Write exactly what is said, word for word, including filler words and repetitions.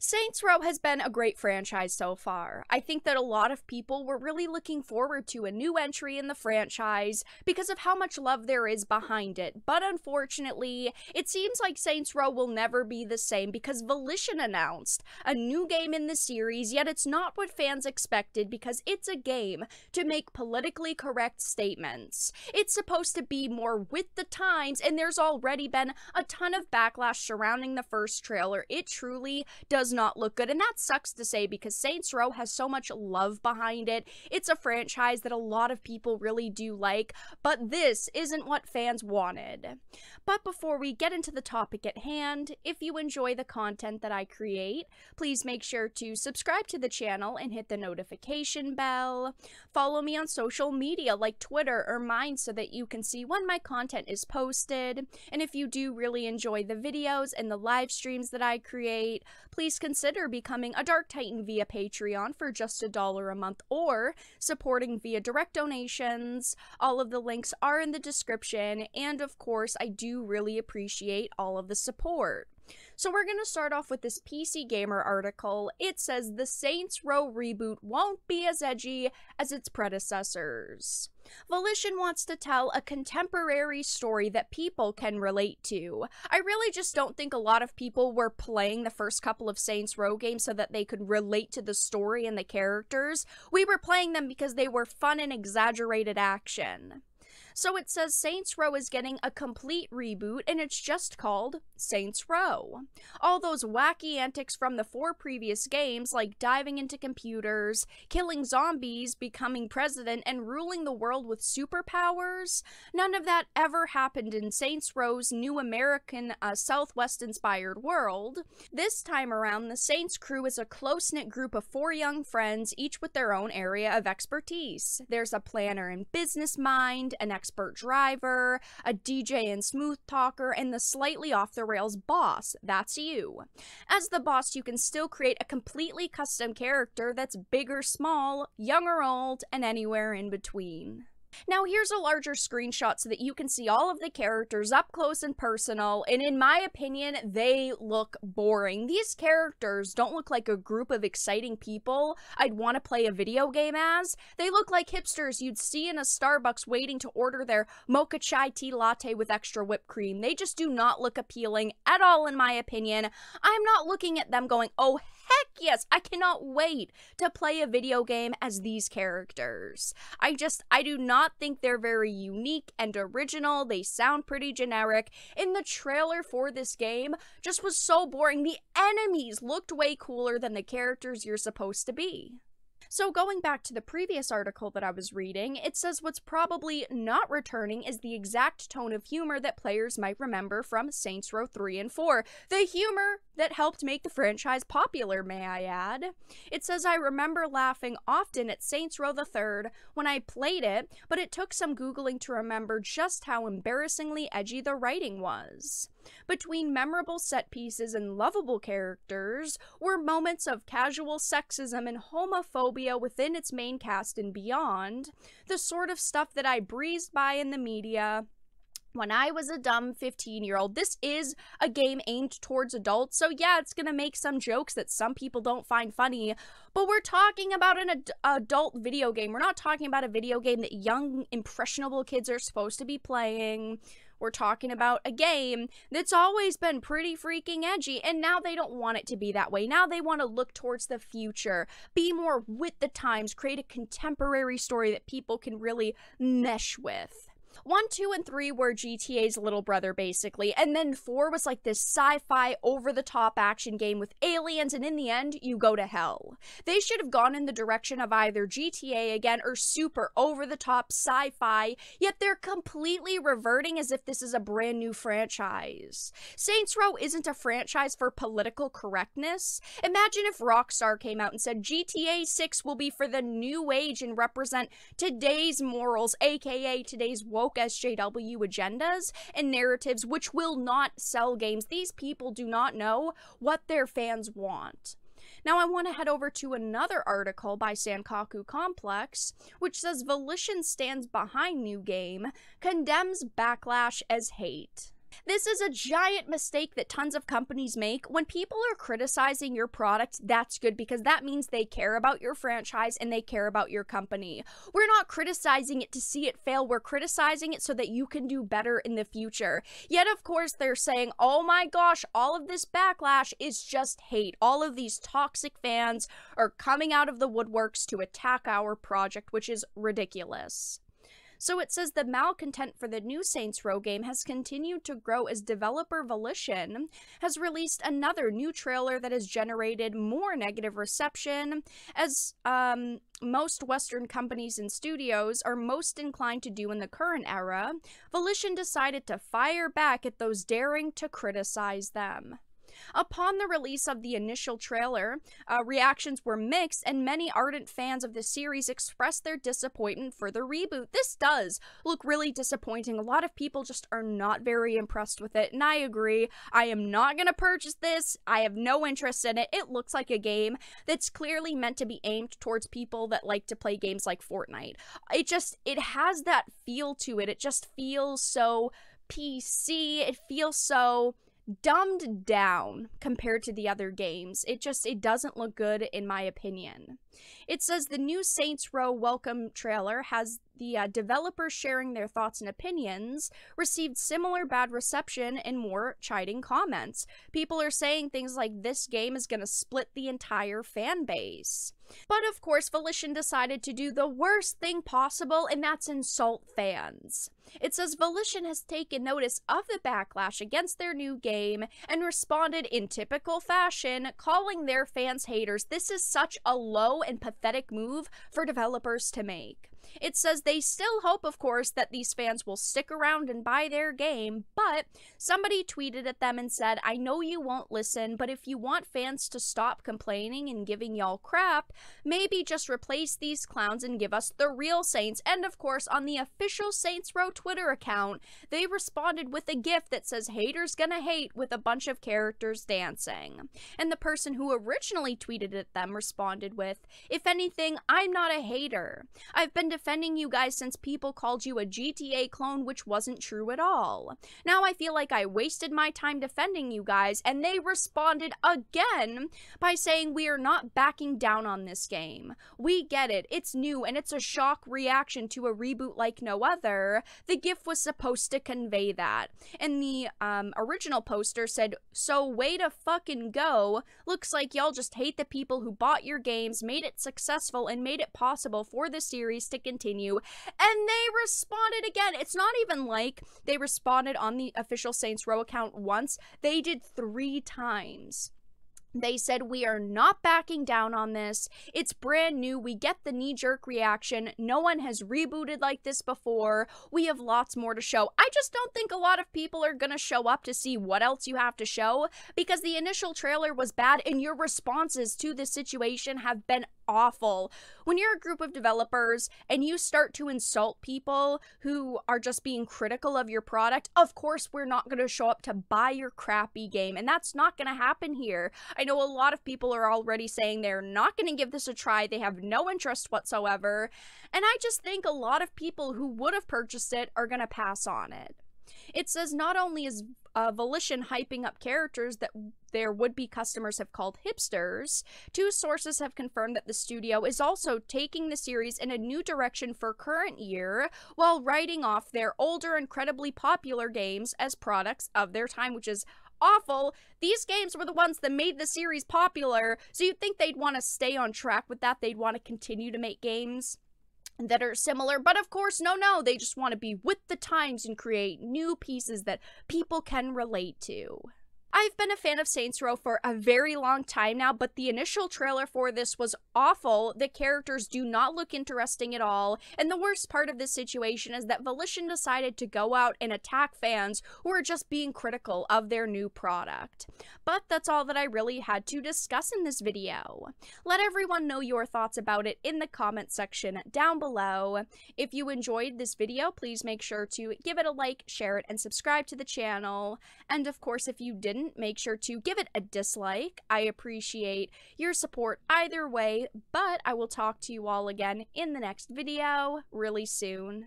Saints Row has been a great franchise so far. I think that a lot of people were really looking forward to a new entry in the franchise because of how much love there is behind it, but unfortunately, it seems like Saints Row will never be the same because Volition announced a new game in the series, yet it's not what fans expected because it's a game to make politically correct statements. It's supposed to be more with the times, and there's already been a ton of backlash surrounding the first trailer. It truly does not look good, and that sucks to say because Saints Row has so much love behind it. It's a franchise that a lot of people really do like, but this isn't what fans wanted. But before we get into the topic at hand, if you enjoy the content that I create, please make sure to subscribe to the channel and hit the notification bell. Follow me on social media like Twitter or Mine so that you can see when my content is posted. And if you do really enjoy the videos and the live streams that I create, please consider becoming a Dark Titan via Patreon for just a dollar a month or supporting via direct donations. All of the links are in the description, and of course I do really appreciate all of the support. So we're going to start off with this P C Gamer article. It says, the Saints Row reboot won't be as edgy as its predecessors. Volition wants to tell a contemporary story that people can relate to. I really just don't think a lot of people were playing the first couple of Saints Row games so that they could relate to the story and the characters. We were playing them because they were fun and exaggerated action. So it says Saints Row is getting a complete reboot, and it's just called Saints Row. All those wacky antics from the four previous games, like diving into computers, killing zombies, becoming president, and ruling the world with superpowers, none of that ever happened in Saints Row's new American uh, Southwest-inspired world. This time around, the Saints crew is a close-knit group of four young friends, each with their own area of expertise. There's a planner and business mind, an expert driver, a D J and smooth talker, and the slightly off-the-rails boss. That's you. As the boss, you can still create a completely custom character that's big or small, young or old, and anywhere in between. Now here's a larger screenshot so that you can see all of the characters up close and personal, and in my opinion, they look boring. These characters don't look like a group of exciting people I'd want to play a video game as. They look like hipsters you'd see in a Starbucks waiting to order their mocha chai tea latte with extra whipped cream. They just do not look appealing at all in my opinion. I'm not looking at them going, oh heck yes, I cannot wait to play a video game as these characters. I just, I do not think they're very unique and original. They sound pretty generic, and the trailer for this game just was so boring. The enemies looked way cooler than the characters you're supposed to be. So going back to the previous article that I was reading, it says what's probably not returning is the exact tone of humor that players might remember from Saints Row three and four. The humor that helped make the franchise popular, may I add. It says, I remember laughing often at Saints Row the third when I played it, but it took some Googling to remember just how embarrassingly edgy the writing was. Between memorable set pieces and lovable characters were moments of casual sexism and homophobia within its main cast and beyond, the sort of stuff that I breezed by in the media when I was a dumb fifteen-year-old. This is a game aimed towards adults, so yeah, it's gonna make some jokes that some people don't find funny, but we're talking about an ad adult video game. We're not talking about a video game that young, impressionable kids are supposed to be playing. We're talking about a game that's always been pretty freaking edgy, and now they don't want it to be that way. Now they want to look towards the future, be more with the times, create a contemporary story that people can really mesh with. one, two, and three were G T A's little brother, basically, and then four was like this sci-fi, over-the-top action game with aliens, and in the end, you go to hell. They should have gone in the direction of either G T A again or super over-the-top sci-fi, yet they're completely reverting as if this is a brand new franchise. Saints Row isn't a franchise for political correctness. Imagine if Rockstar came out and said G T A six will be for the new age and represent today's morals, aka today's woke S J W agendas and narratives, which will not sell games. These people do not know what their fans want. Now I want to head over to another article by Sankaku Complex, which says Volition stands behind new game, condemns backlash as hate. This is a giant mistake that tons of companies make. When people are criticizing your product, that's good, because that means they care about your franchise and they care about your company. We're not criticizing it to see it fail. We're criticizing it so that you can do better in the future. Yet, of course, they're saying, oh my gosh, all of this backlash is just hate. All of these toxic fans are coming out of the woodworks to attack our project, which is ridiculous. So it says the malcontent for the new Saints Row game has continued to grow as developer Volition has released another new trailer that has generated more negative reception, as um, most Western companies and studios are most inclined to do in the current era. Volition decided to fire back at those daring to criticize them. Upon the release of the initial trailer, uh, reactions were mixed, and many ardent fans of the series expressed their disappointment for the reboot. This does look really disappointing. A lot of people just are not very impressed with it, and I agree. I am not going to purchase this. I have no interest in it. It looks like a game that's clearly meant to be aimed towards people that like to play games like Fortnite. It just, it has that feel to it. It just feels so P C. It feels so dumbed down compared to the other games. It just, it doesn't look good in my opinion. It says the new Saints Row welcome trailer has the uh, developers sharing their thoughts and opinions, received similar bad reception and more chiding comments. People are saying things like, this game is going to split the entire fan base. But of course, Volition decided to do the worst thing possible, and that's insult fans. It says Volition has taken notice of the backlash against their new game and responded in typical fashion, calling their fans haters. This is such a low and pathetic move for developers to make. It says they still hope, of course, that these fans will stick around and buy their game, but somebody tweeted at them and said, I know you won't listen, but if you want fans to stop complaining and giving y'all crap, maybe just replace these clowns and give us the real Saints. And of course, on the official Saints Row Twitter account, they responded with a gif that says, haters gonna hate, with a bunch of characters dancing. And the person who originally tweeted at them responded with, if anything, I'm not a hater. I've been defending you guys since people called you a G T A clone, which wasn't true at all. Now I feel like I wasted my time defending you guys. And they responded again by saying, we are not backing down on this game. We get it. It's new and it's a shock reaction to a reboot like no other. The GIF was supposed to convey that. And the um, original poster said, so way to fucking go. Looks like y'all just hate the people who bought your games, made it successful, and made it possible for the series to continue. And they responded again. It's not even like they responded on the official Saints Row account once. They did three times. They said, we are not backing down on this. It's brand new. We get the knee-jerk reaction. No one has rebooted like this before. We have lots more to show. I just don't think a lot of people are going to show up to see what else you have to show, because the initial trailer was bad and your responses to this situation have been awful. When you're a group of developers and you start to insult people who are just being critical of your product, of course we're not going to show up to buy your crappy game, and that's not going to happen here. I know a lot of people are already saying they're not going to give this a try. They have no interest whatsoever, and I just think a lot of people who would have purchased it are going to pass on it. It says not only is uh, Volition hyping up characters that their would-be customers have called hipsters, two sources have confirmed that the studio is also taking the series in a new direction for current year, while writing off their older, incredibly popular games as products of their time, which is awful. These games were the ones that made the series popular, so you'd think they'd want to stay on track with that. They'd want to continue to make games that are similar, but of course, no, no, they just want to be with the times and create new pieces that people can relate to. I've been a fan of Saints Row for a very long time now, but the initial trailer for this was awful. The characters do not look interesting at all, and the worst part of this situation is that Volition decided to go out and attack fans who are just being critical of their new product. But that's all that I really had to discuss in this video. Let everyone know your thoughts about it in the comment section down below. If you enjoyed this video, please make sure to give it a like, share it, and subscribe to the channel. And of course, if you didn't, make sure to give it a dislike. I appreciate your support either way, but I will talk to you all again in the next video really soon.